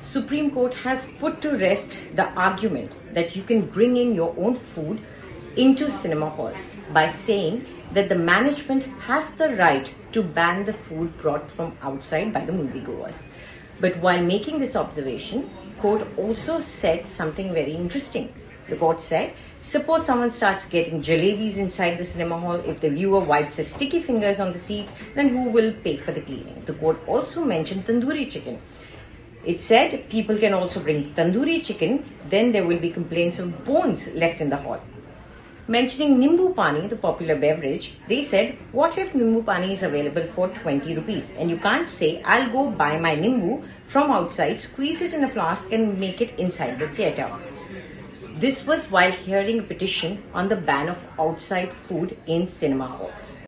Supreme Court has put to rest the argument that you can bring in your own food into cinema halls by saying that the management has the right to ban the food brought from outside by the moviegoers. But while making this observation, court also said something very interesting. The court said, suppose someone starts getting jalebis inside the cinema hall, if the viewer wipes his sticky fingers on the seats, then who will pay for the cleaning? The court also mentioned tandoori chicken. It said people can also bring tandoori chicken, then there will be complaints of bones left in the hall. Mentioning Nimbu Pani, the popular beverage, they said, what if Nimbu Pani is available for 20 rupees and you can't say, I'll go buy my Nimbu from outside, squeeze it in a flask and make it inside the theatre. This was while hearing a petition on the ban of outside food in cinema halls.